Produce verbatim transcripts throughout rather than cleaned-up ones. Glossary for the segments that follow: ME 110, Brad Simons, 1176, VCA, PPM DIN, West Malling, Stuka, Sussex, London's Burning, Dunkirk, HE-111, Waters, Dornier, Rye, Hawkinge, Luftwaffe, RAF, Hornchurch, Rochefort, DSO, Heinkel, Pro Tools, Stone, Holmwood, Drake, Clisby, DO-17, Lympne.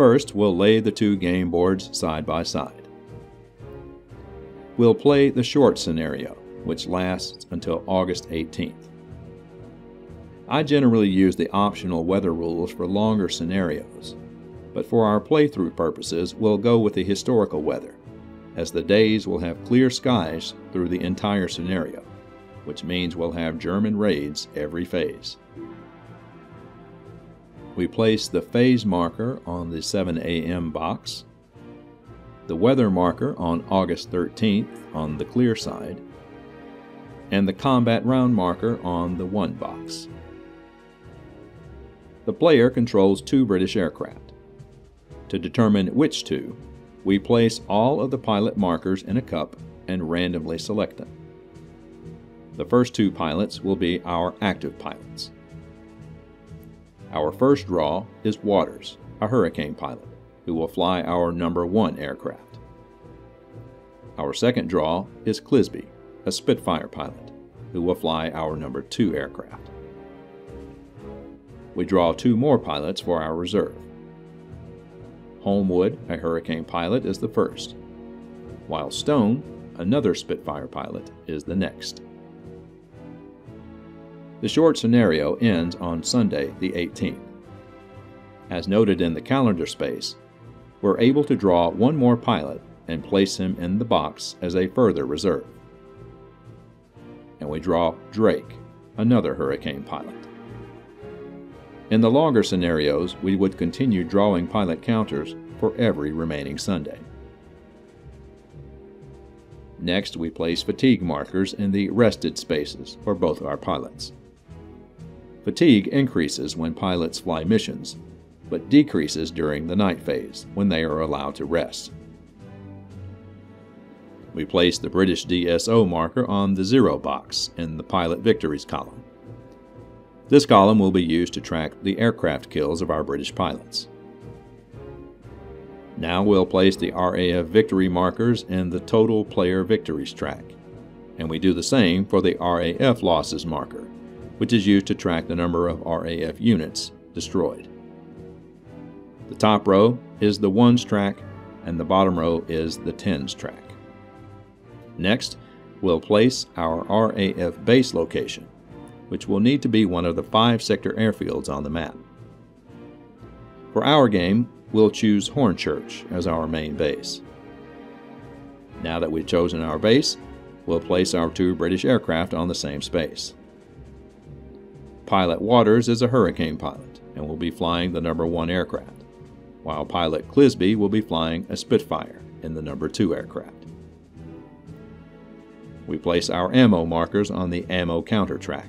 First, we'll lay the two game boards side by side. We'll play the short scenario, which lasts until August eighteenth. I generally use the optional weather rules for longer scenarios, but for our playthrough purposes, we'll go with the historical weather, as the days will have clear skies through the entire scenario, which means we'll have German raids every phase. We place the phase marker on the seven A M box, the weather marker on August thirteenth on the clear side, and the combat round marker on the one box. The player controls two British aircraft. To determine which two, we place all of the pilot markers in a cup and randomly select them. The first two pilots will be our active pilots. Our first draw is Waters, a Hurricane pilot, who will fly our number one aircraft. Our second draw is Clisby, a Spitfire pilot, who will fly our number two aircraft. We draw two more pilots for our reserve. Holmwood, a Hurricane pilot, is the first, while Stone, another Spitfire pilot, is the next. The short scenario ends on Sunday, the eighteenth. As noted in the calendar space, we're able to draw one more pilot and place him in the box as a further reserve. And we draw Drake, another Hurricane pilot. In the longer scenarios, we would continue drawing pilot counters for every remaining Sunday. Next, we place fatigue markers in the rested spaces for both our pilots. Fatigue increases when pilots fly missions, but decreases during the night phase when they are allowed to rest. We place the British D S O marker on the zero box in the Pilot Victories column. This column will be used to track the aircraft kills of our British pilots. Now we'll place the R A F victory markers in the Total Player Victories track, and we do the same for the R A F losses marker, which is used to track the number of R A F units destroyed. The top row is the ones track, and the bottom row is the tens track. Next, we'll place our R A F base location, which will need to be one of the five sector airfields on the map. For our game, we'll choose Hornchurch as our main base. Now that we've chosen our base, we'll place our two British aircraft on the same space. Pilot Waters is a Hurricane pilot and will be flying the number one aircraft, while Pilot Clisby will be flying a Spitfire in the number two aircraft. We place our ammo markers on the ammo counter track.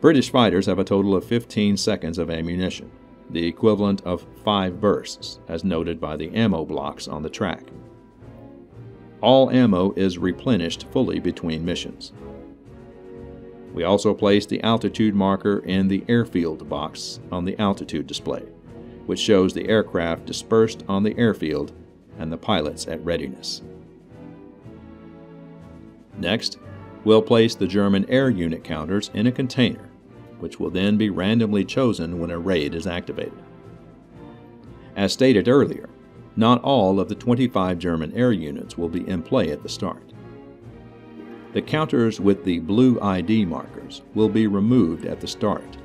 British fighters have a total of fifteen seconds of ammunition, the equivalent of five bursts, as noted by the ammo blocks on the track. All ammo is replenished fully between missions. We also place the altitude marker in the airfield box on the altitude display, which shows the aircraft dispersed on the airfield and the pilots at readiness. Next, we'll place the German air unit counters in a container, which will then be randomly chosen when a raid is activated. As stated earlier, not all of the twenty-five German air units will be in play at the start. The counters with the blue I D markers will be removed at the start,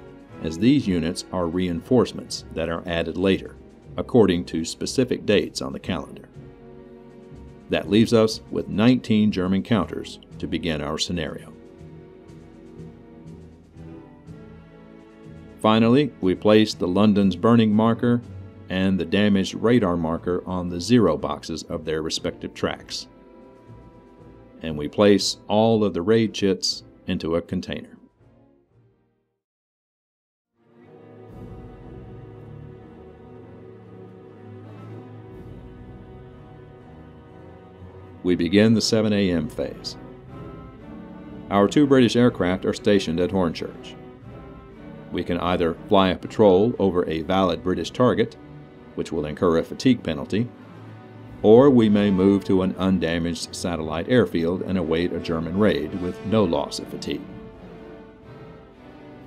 as these units are reinforcements that are added later, according to specific dates on the calendar. That leaves us with nineteen German counters to begin our scenario. Finally, we place the London's Burning marker and the Damaged Radar marker on the zero boxes of their respective tracks. And we place all of the raid chits into a container. We begin the seven A M phase. Our two British aircraft are stationed at Hornchurch. We can either fly a patrol over a valid British target, which will incur a fatigue penalty, or we may move to an undamaged satellite airfield and await a German raid with no loss of fatigue.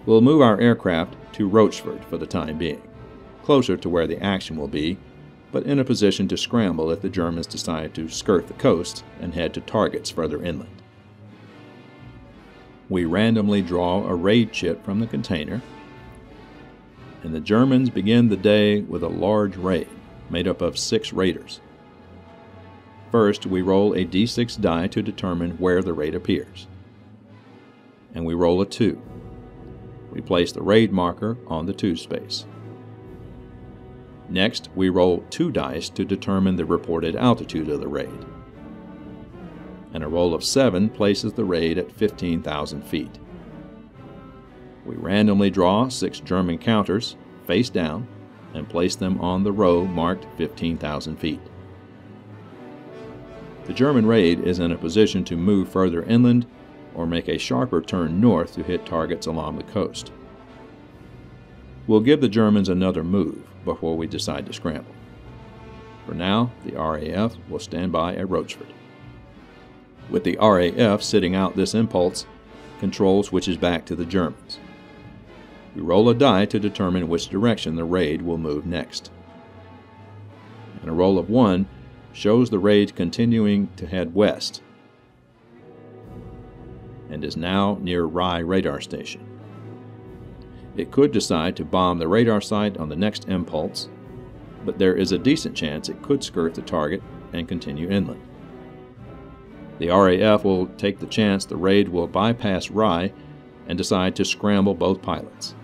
We'll move our aircraft to Rochefort for the time being, closer to where the action will be, but in a position to scramble if the Germans decide to skirt the coast and head to targets further inland. We randomly draw a raid chit from the container, and the Germans begin the day with a large raid, made up of six raiders. First, we roll a d six die to determine where the raid appears, and we roll a two. We place the raid marker on the two space. Next, we roll two dice to determine the reported altitude of the raid, and a roll of seven places the raid at fifteen thousand feet. We randomly draw six German counters, face down, and place them on the row marked fifteen thousand feet. The German raid is in a position to move further inland or make a sharper turn north to hit targets along the coast. We'll give the Germans another move before we decide to scramble. For now, the R A F will stand by at Rochefort. With the R A F sitting out this impulse, control switches back to the Germans. We roll a die to determine which direction the raid will move next. And a roll of one shows the raid continuing to head west and is now near Rye radar station. It could decide to bomb the radar site on the next impulse, but there is a decent chance it could skirt the target and continue inland. The R A F will take the chance the raid will bypass Rye and decide to scramble both pilots.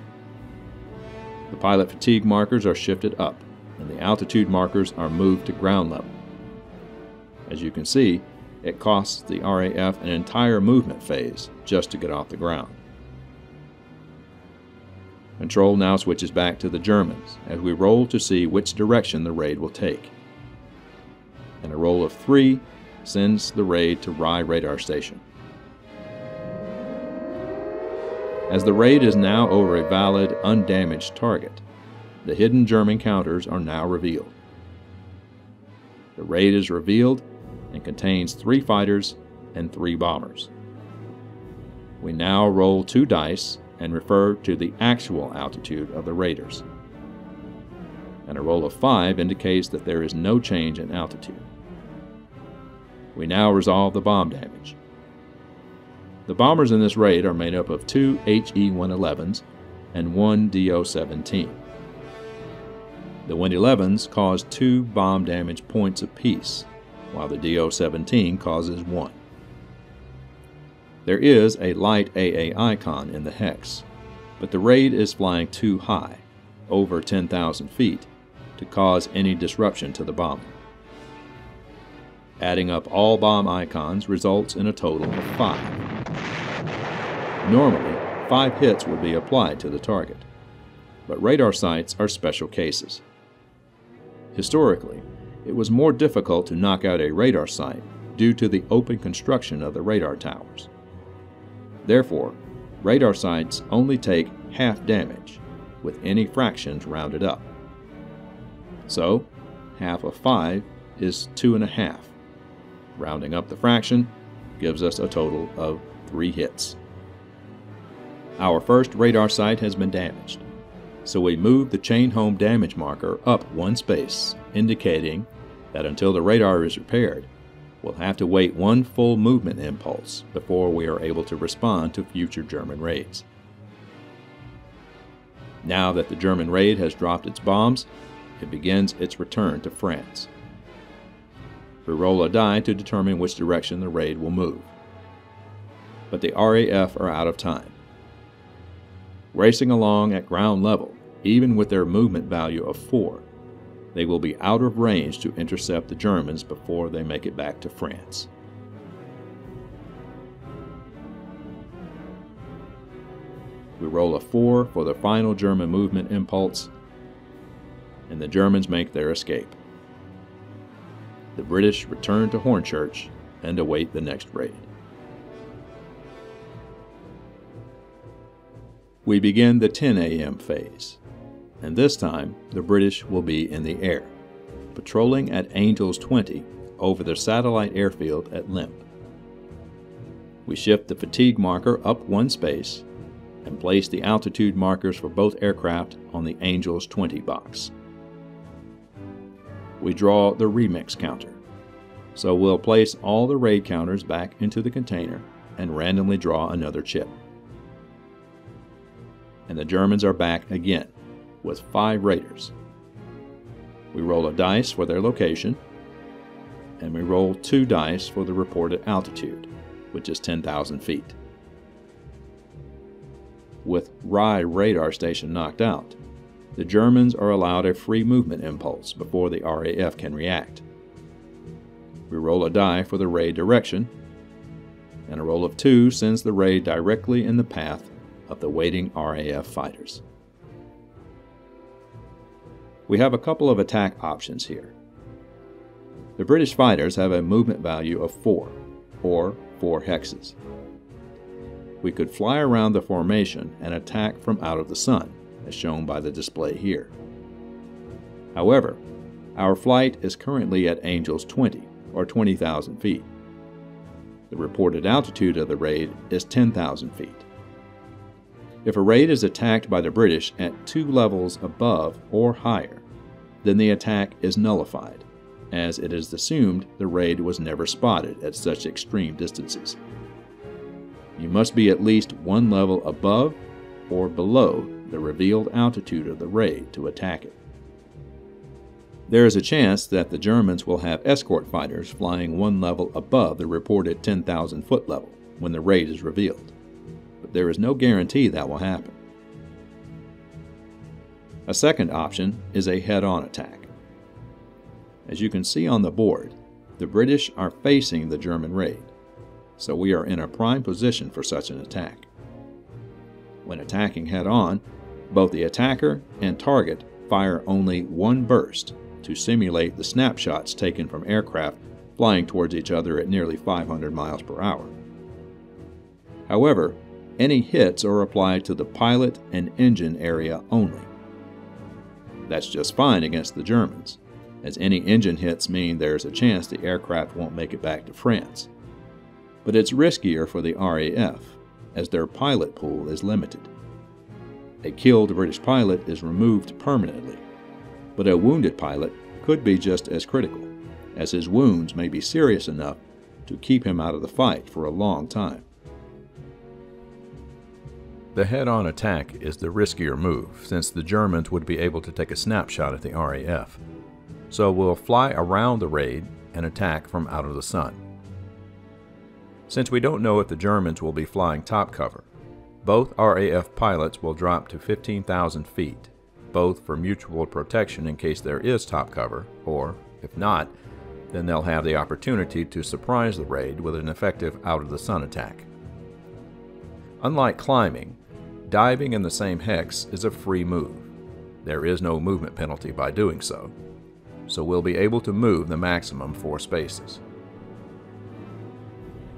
The pilot fatigue markers are shifted up, and the altitude markers are moved to ground level. As you can see, it costs the R A F an entire movement phase just to get off the ground. Control now switches back to the Germans as we roll to see which direction the raid will take. And a roll of three sends the raid to Rye radar station. As the raid is now over a valid, undamaged target, the hidden German counters are now revealed. The raid is revealed and contains three fighters and three bombers. We now roll two dice and refer to the actual altitude of the raiders. And a roll of five indicates that there is no change in altitude. We now resolve the bomb damage. The bombers in this raid are made up of two H E one elevens and one D O seventeen. The one elevens cause two bomb damage points apiece, while the D O seventeen causes one. There is a light A A icon in the hex, but the raid is flying too high, over ten thousand feet, to cause any disruption to the bomber. Adding up all bomb icons results in a total of five. Normally, five hits would be applied to the target, but radar sites are special cases. Historically, it was more difficult to knock out a radar site due to the open construction of the radar towers. Therefore, radar sites only take half damage, with any fractions rounded up. So, half of five is two and a half. Rounding up the fraction gives us a total of three hits. Our first radar site has been damaged, so we move the chain home damage marker up one space, indicating that until the radar is repaired, we'll have to wait one full movement impulse before we are able to respond to future German raids. Now that the German raid has dropped its bombs, it begins its return to France. We roll a die to determine which direction the raid will move. But the R A F are out of time. Racing along at ground level, even with their movement value of four, they will be out of range to intercept the Germans before they make it back to France. We roll a four for the final German movement impulse, and the Germans make their escape. The British return to Hornchurch and await the next raid. We begin the ten A M phase, and this time the British will be in the air, patrolling at Angels twenty over the satellite airfield at Lympne. We shift the fatigue marker up one space and placed the altitude markers for both aircraft on the Angel's twenty box. We draw the remix counter, so we'll place all the raid counters back into the container and randomly draw another chip. And the Germans are back again, with five raiders. We roll a dice for their location, and we roll two dice for the reported altitude, which is ten thousand feet. With Rye radar station knocked out, the Germans are allowed a free movement impulse before the R A F can react. We roll a die for the raid direction, and a roll of two sends the raid directly in the path of the waiting R A F fighters. We have a couple of attack options here. The British fighters have a movement value of four, or four hexes. We could fly around the formation and attack from out of the sun, as shown by the display here. However, our flight is currently at Angel's twenty, or twenty thousand feet. The reported altitude of the raid is ten thousand feet. If a raid is attacked by the British at two levels above or higher, then the attack is nullified, as it is assumed the raid was never spotted at such extreme distances. You must be at least one level above or below the revealed altitude of the raid to attack it. There is a chance that the Germans will have escort fighters flying one level above the reported ten thousand foot level when the raid is revealed, but there is no guarantee that will happen. A second option is a head-on attack. As you can see on the board, the British are facing the German raid, so we are in a prime position for such an attack. When attacking head-on, both the attacker and target fire only one burst to simulate the snapshots taken from aircraft flying towards each other at nearly five hundred miles per hour. However, any hits are applied to the pilot and engine area only. That's just fine against the Germans, as any engine hits mean there's a chance the aircraft won't make it back to France. But it's riskier for the R A F, as their pilot pool is limited. A killed British pilot is removed permanently, but a wounded pilot could be just as critical, as his wounds may be serious enough to keep him out of the fight for a long time. The head-on attack is the riskier move, since the Germans would be able to take a snapshot at the R A F. So we'll fly around the raid and attack from out of the sun. Since we don't know if the Germans will be flying top cover, both R A F pilots will drop to fifteen thousand feet, both for mutual protection in case there is top cover, or if not, then they'll have the opportunity to surprise the raid with an effective out-of-the-sun attack. Unlike climbing, diving in the same hex is a free move. There is no movement penalty by doing so, so we'll be able to move the maximum four spaces.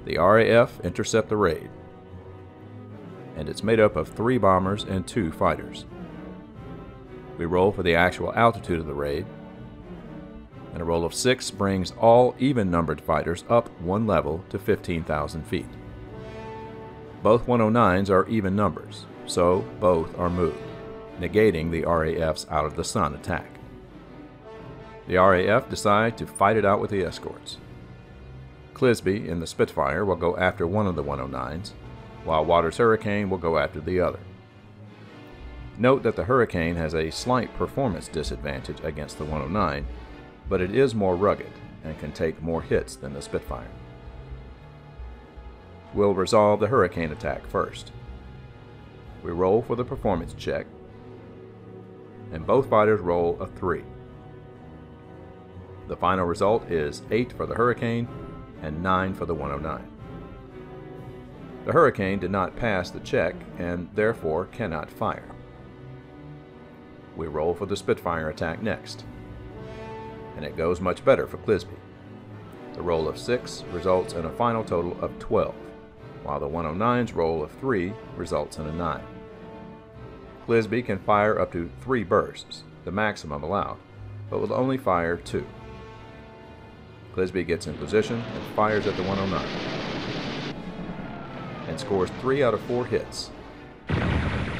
The R A F intercept the raid, and it's made up of three bombers and two fighters. We roll for the actual altitude of the raid, and a roll of six brings all even-numbered fighters up one level to fifteen thousand feet. Both one oh nines are even numbers, so both are moved, negating the R A F's out-of-the-sun attack. The R A F decide to fight it out with the escorts. Clisby in the Spitfire will go after one of the one oh nines, while Waters' Hurricane will go after the other. Note that the Hurricane has a slight performance disadvantage against the one oh nine, but it is more rugged and can take more hits than the Spitfire. We'll resolve the Hurricane attack first. We roll for the performance check, and both fighters roll a three. The final result is eight for the Hurricane and nine for the one oh nine. The Hurricane did not pass the check and therefore cannot fire. We roll for the Spitfire attack next, and it goes much better for Clisby. The roll of six results in a final total of twelve, while the one oh nine's roll of three results in a nine. Clisby can fire up to three bursts, the maximum allowed, but will only fire two. Clisby gets in position and fires at the one oh nine, and scores three out of four hits.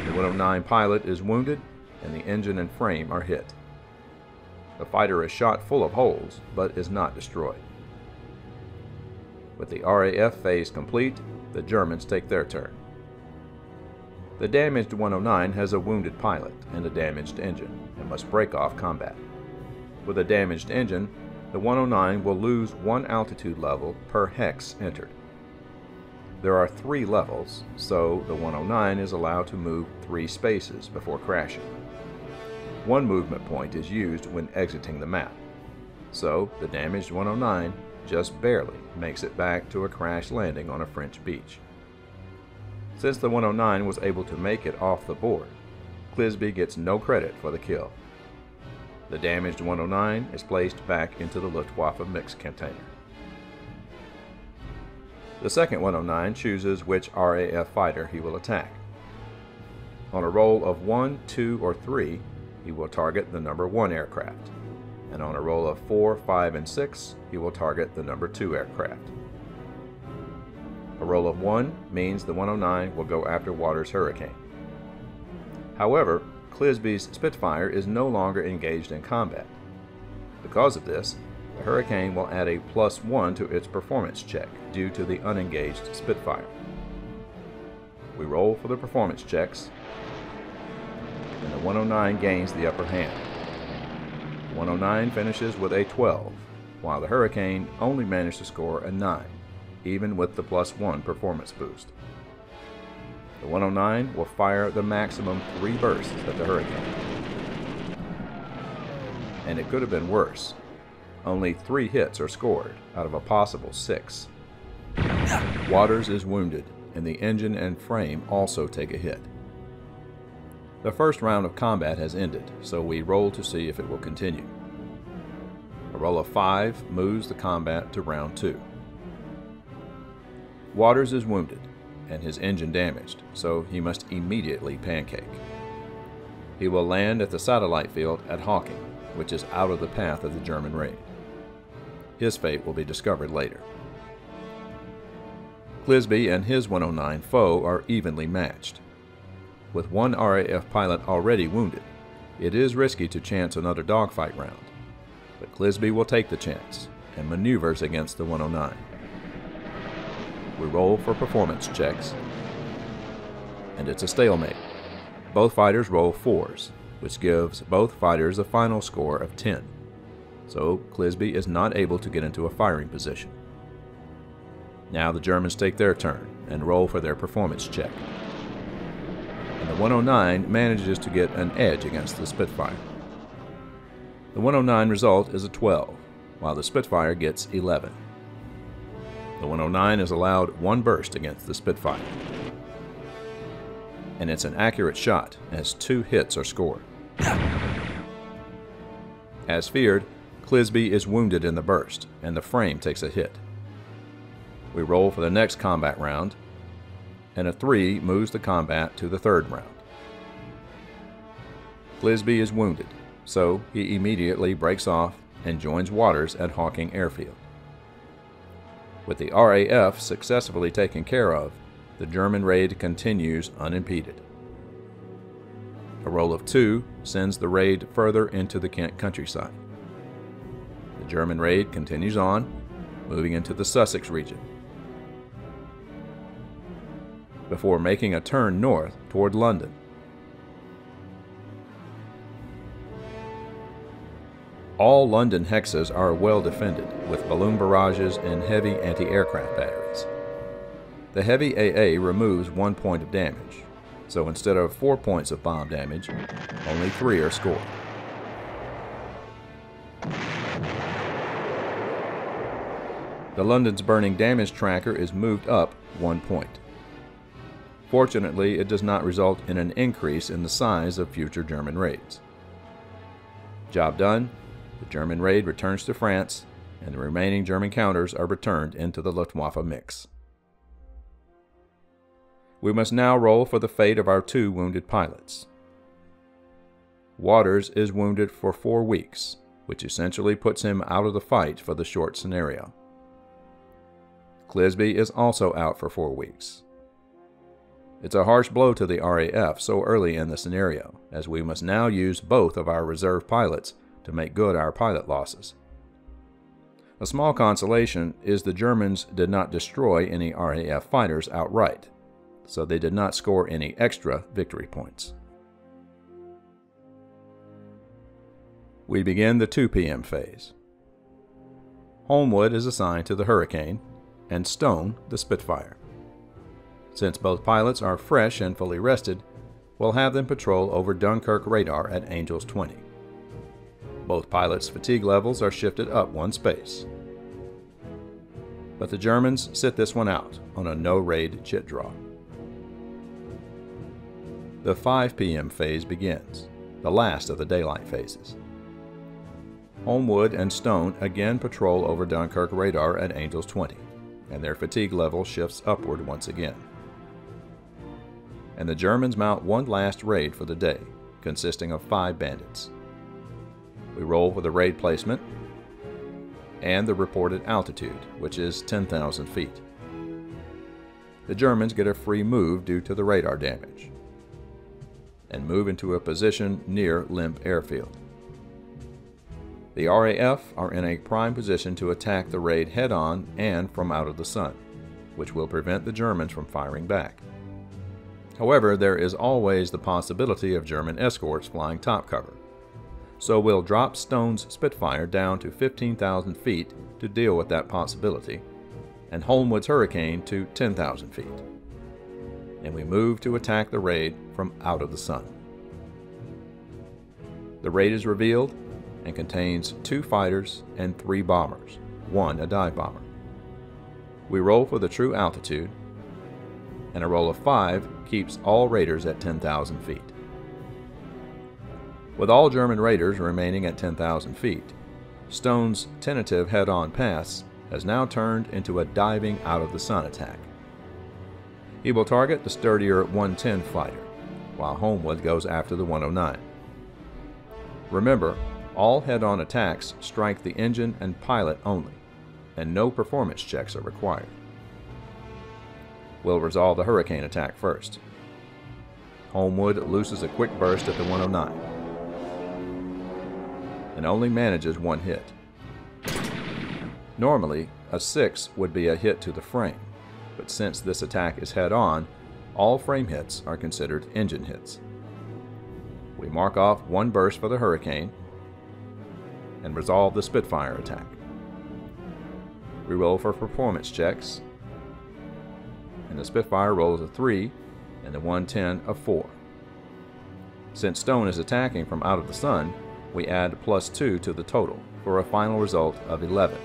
The one oh nine pilot is wounded, and the engine and frame are hit. The fighter is shot full of holes, but is not destroyed. With the R A F phase complete, the Germans take their turn. The damaged one oh nine has a wounded pilot and a damaged engine, and must break off combat. With a damaged engine, the one oh nine will lose one altitude level per hex entered. There are three levels, so the one oh nine is allowed to move three spaces before crashing. One movement point is used when exiting the map, so the damaged one oh nine just barely makes it back to a crash landing on a French beach. Since the one oh nine was able to make it off the board, Clisby gets no credit for the kill. The damaged one oh nine is placed back into the Luftwaffe mixed container. The second one oh nine chooses which R A F fighter he will attack. On a roll of one, two, or three, he will target the number one aircraft, and on a roll of four, five, and six, he will target the number two aircraft. A roll of one means the one oh nine will go after Waters' Hurricane. However, Clisby's Spitfire is no longer engaged in combat. Because of this, the Hurricane will add a plus one to its performance check due to the unengaged Spitfire. We roll for the performance checks, and the one oh nine gains the upper hand. The one oh nine finishes with a twelve, while the Hurricane only managed to score a nine, even with the plus one performance boost. The one oh nine will fire the maximum three bursts at the Hurricane. And it could have been worse. Only three hits are scored out of a possible six. Waters is wounded, and the engine and frame also take a hit. The first round of combat has ended, so we roll to see if it will continue. A roll of five moves the combat to round two. Waters is wounded, and his engine damaged, so he must immediately pancake. He will land at the satellite field at Hawkinge, which is out of the path of the German raid. His fate will be discovered later. Clisby and his one oh nine foe are evenly matched. With one R A F pilot already wounded, it is risky to chance another dogfight round, but Clisby will take the chance and maneuvers against the one oh nine. We roll for performance checks, and it's a stalemate. Both fighters roll fours, which gives both fighters a final score of ten, so Clisby is not able to get into a firing position. Now the Germans take their turn and roll for their performance check. And the one oh nine manages to get an edge against the Spitfire. The one oh nine result is a twelve, while the Spitfire gets eleven. The one oh nine is allowed one burst against the Spitfire. And it's an accurate shot, as two hits are scored. As feared, Clisby is wounded in the burst, and the frame takes a hit. We roll for the next combat round, and a three moves the combat to the third round. Clisby is wounded, so he immediately breaks off and joins Waters at Hawkinge Airfield. With the R A F successfully taken care of, the German raid continues unimpeded. A roll of two sends the raid further into the Kent countryside. The German raid continues on, moving into the Sussex region, before making a turn north toward London. All London hexes are well defended with balloon barrages and heavy anti-aircraft batteries. The heavy A A removes one point of damage, so instead of four points of bomb damage, only three are scored. The London's Burning damage tracker is moved up one point. Fortunately, it does not result in an increase in the size of future German raids. Job done, the German raid returns to France, and the remaining German counters are returned into the Luftwaffe mix. We must now roll for the fate of our two wounded pilots. Waters is wounded for four weeks, which essentially puts him out of the fight for the short scenario. Clisby is also out for four weeks. It's a harsh blow to the R A F so early in the scenario, as we must now use both of our reserve pilots to make good our pilot losses. A small consolation is the Germans did not destroy any R A F fighters outright, so they did not score any extra victory points. We begin the two P M phase. Holmwood is assigned to the Hurricane, and Stone the Spitfire. Since both pilots are fresh and fully rested, we'll have them patrol over Dunkirk radar at Angels twenty. Both pilots' fatigue levels are shifted up one space. But the Germans sit this one out on a no-raid chit draw. The five P M phase begins, the last of the daylight phases. Holmwood and Stone again patrol over Dunkirk radar at Angels twenty, and their fatigue level shifts upward once again. And the Germans mount one last raid for the day, consisting of five bandits. We roll for the raid placement and the reported altitude, which is ten thousand feet. The Germans get a free move due to the radar damage and move into a position near Lympne airfield. The R A F are in a prime position to attack the raid head-on and from out of the sun, which will prevent the Germans from firing back. However, there is always the possibility of German escorts flying top cover, so we'll drop Stone's Spitfire down to fifteen thousand feet to deal with that possibility, and Holmwood's Hurricane to ten thousand feet. And we move to attack the raid from out of the sun. The raid is revealed and contains two fighters and three bombers, one a dive bomber. We roll for the true altitude, and a roll of five keeps all raiders at ten thousand feet. With all German raiders remaining at ten thousand feet, Stone's tentative head-on pass has now turned into a diving out-of-the-sun attack. He will target the sturdier one ten fighter, while Holmwood goes after the one oh nine. Remember, all head-on attacks strike the engine and pilot only, and no performance checks are required. We'll resolve the Hurricane attack first. Holmwood looses a quick burst at the one oh nine. And only manages one hit. Normally, a six would be a hit to the frame, but since this attack is head-on, all frame hits are considered engine hits. We mark off one burst for the Hurricane and resolve the Spitfire attack. We roll for performance checks, and the Spitfire rolls a three and the one ten a four. Since Stone is attacking from out of the sun, we add plus two to the total for a final result of eleven.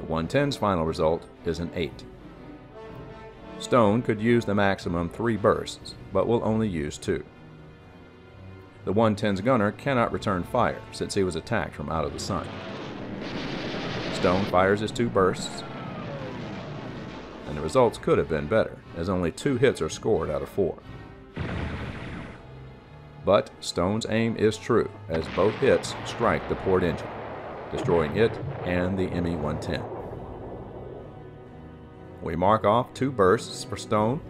The one ten's final result is an eight. Stone could use the maximum three bursts, but will only use two. The one ten's gunner cannot return fire since he was attacked from out of the sun. Stone fires his two bursts, and the results could have been better, as only two hits are scored out of four. But Stone's aim is true, as both hits strike the port engine, destroying it and the M E one ten. We mark off two bursts for Stone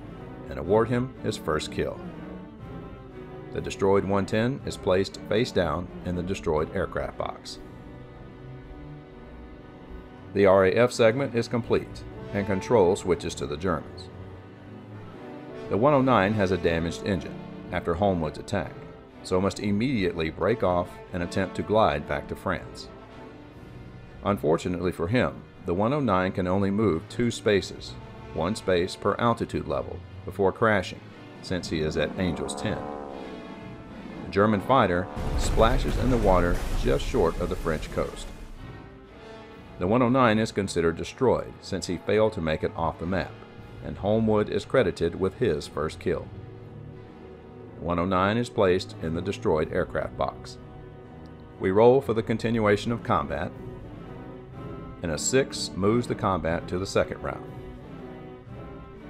and award him his first kill. The destroyed one ten is placed face down in the destroyed aircraft box. The R A F segment is complete, and control switches to the Germans. The one oh nine has a damaged engine after Holmwood's attack, so must immediately break off and attempt to glide back to France. Unfortunately for him, the one oh nine can only move two spaces, one space per altitude level, before crashing, since he is at Angels ten. The German fighter splashes in the water just short of the French coast. The one oh nine is considered destroyed, since he failed to make it off the map, and Holmwood is credited with his first kill. one oh nine is placed in the destroyed aircraft box. We roll for the continuation of combat, and a six moves the combat to the second round.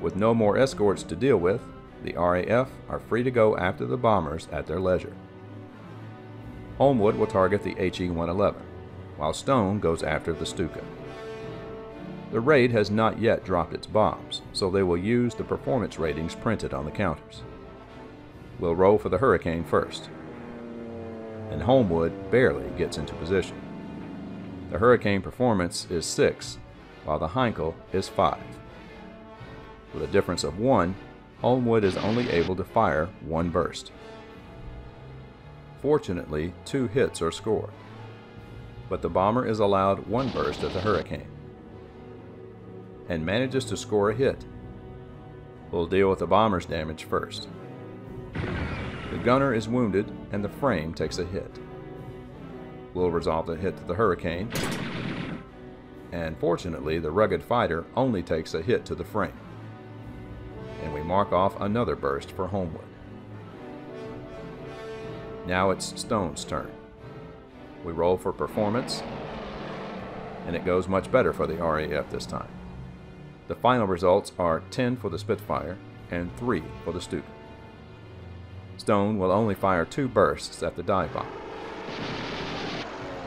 With no more escorts to deal with, the R A F are free to go after the bombers at their leisure. Holmwood will target the H E one eleven, while Stone goes after the Stuka. The raid has not yet dropped its bombs, so they will use the performance ratings printed on the counters. We'll roll for the Hurricane first. And Holmwood barely gets into position. The Hurricane performance is six, while the Heinkel is five. With a difference of one, Holmwood is only able to fire one burst. Fortunately, two hits are scored, but the bomber is allowed one burst at the Hurricane and manages to score a hit. We'll deal with the bomber's damage first. The gunner is wounded and the frame takes a hit. We'll resolve the hit to the Hurricane, and fortunately the rugged fighter only takes a hit to the frame, and we mark off another burst for Holmwood. Now it's Stone's turn. We roll for performance, and it goes much better for the R A F this time. The final results are ten for the Spitfire and three for the Stuka. Stone will only fire two bursts at the dive bomber,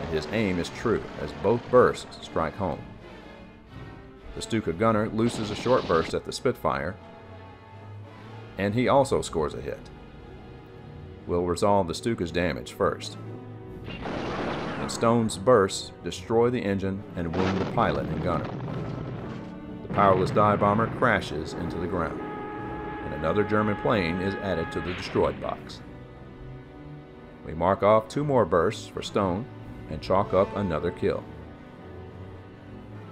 and his aim is true as both bursts strike home. The Stuka gunner looses a short burst at the Spitfire, and he also scores a hit. We'll resolve the Stuka's damage first. And Stone's bursts destroy the engine and wound the pilot and gunner. The powerless dive bomber crashes into the ground, and another German plane is added to the destroyed box. We mark off two more bursts for Stone and chalk up another kill.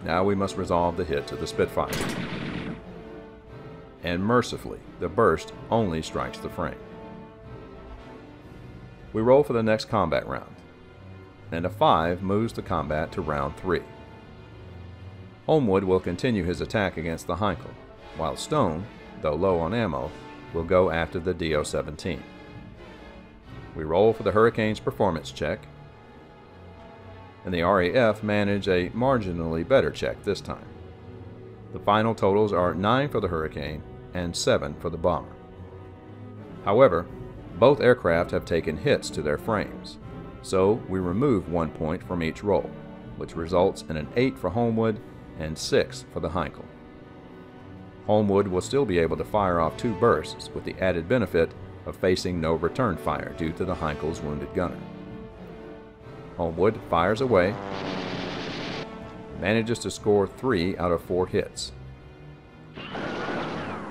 Now we must resolve the hit to the Spitfire. And mercifully, the burst only strikes the frame. We roll for the next combat round, and a five moves the combat to round three. Holmwood will continue his attack against the Heinkel, while Stone, though low on ammo, will go after the D O seventeen. We roll for the Hurricane's performance check, and the R A F manage a marginally better check this time. The final totals are nine for the Hurricane and seven for the bomber. However, both aircraft have taken hits to their frames, so we remove one point from each roll, which results in an eight for Holmwood and six for the Heinkel. Holmwood will still be able to fire off two bursts with the added benefit of facing no return fire due to the Heinkel's wounded gunner. Holmwood fires away, manages to score three out of four hits,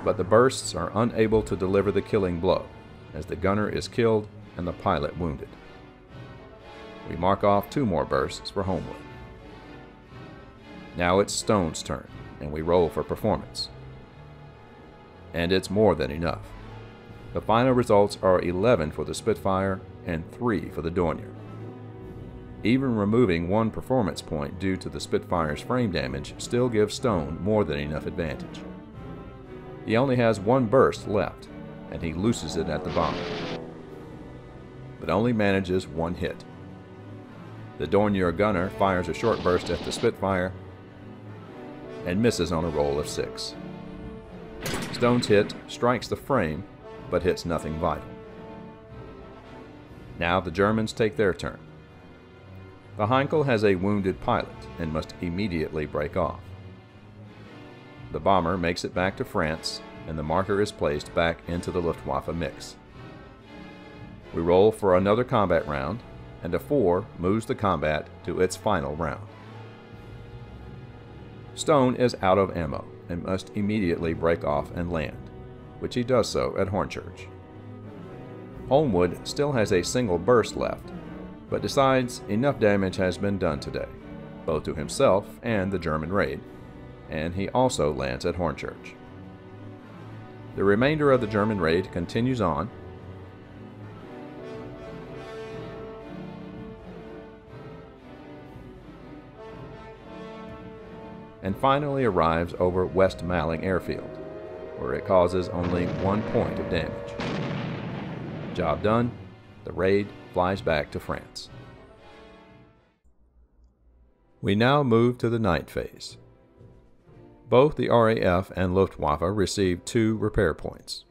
but the bursts are unable to deliver the killing blow, as the gunner is killed and the pilot wounded. We mark off two more bursts for Holmwood. Now it's Stone's turn, and we roll for performance. And it's more than enough. The final results are eleven for the Spitfire and three for the Dornier. Even removing one performance point due to the Spitfire's frame damage still gives Stone more than enough advantage. He only has one burst left, and he looses it at the bomber, but only manages one hit. The Dornier gunner fires a short burst at the Spitfire and misses on a roll of six. Stone's hit strikes the frame, but hits nothing vital. Now the Germans take their turn. The Heinkel has a wounded pilot and must immediately break off. The bomber makes it back to France, and the marker is placed back into the Luftwaffe mix. We roll for another combat round, and a four moves the combat to its final round. Stone is out of ammo and must immediately break off and land, which he does so at Hornchurch. Holmwood still has a single burst left, but decides enough damage has been done today, both to himself and the German raid, and he also lands at Hornchurch. The remainder of the German raid continues on, and finally arrives over West Malling Airfield, where it causes only one point of damage. Job done. The raid flies back to France. We now move to the night phase. Both the R A F and Luftwaffe received two repair points.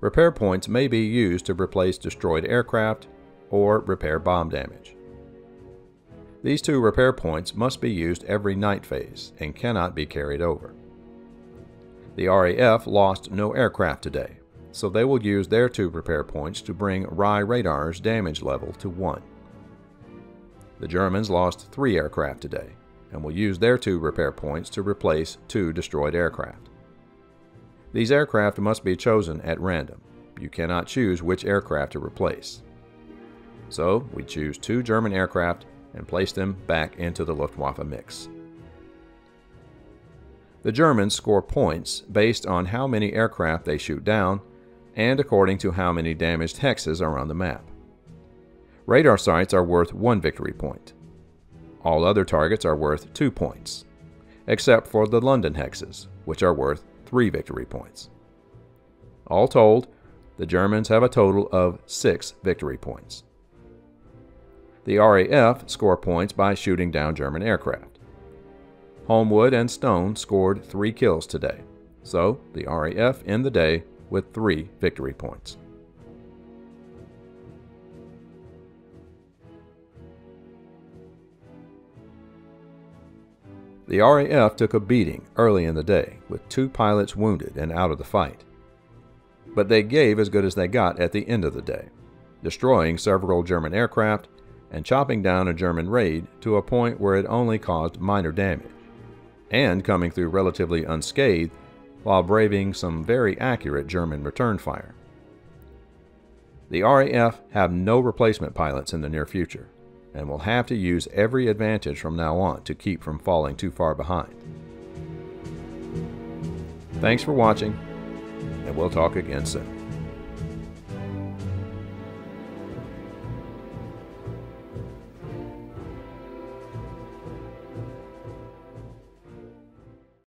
Repair points may be used to replace destroyed aircraft or repair bomb damage. These two repair points must be used every night phase and cannot be carried over. The R A F lost no aircraft today, so they will use their two repair points to bring Rye radar's damage level to one. The Germans lost three aircraft today and will use their two repair points to replace two destroyed aircraft. These aircraft must be chosen at random. You cannot choose which aircraft to replace. So we choose two German aircraft and place them back into the Luftwaffe mix. The Germans score points based on how many aircraft they shoot down and according to how many damaged hexes are on the map. Radar sites are worth one victory point. All other targets are worth two points, except for the London hexes, which are worth three victory points. All told, the Germans have a total of six victory points. The R A F score points by shooting down German aircraft. Holmwood and Stone scored three kills today, so the R A F end the day with three victory points. The R A F took a beating early in the day, with two pilots wounded and out of the fight. But they gave as good as they got at the end of the day, destroying several German aircraft and chopping down a German raid to a point where it only caused minor damage, and coming through relatively unscathed while braving some very accurate German return fire. The R A F have no replacement pilots in the near future, and will have to use every advantage from now on to keep from falling too far behind. Thanks for watching, and we'll talk again soon.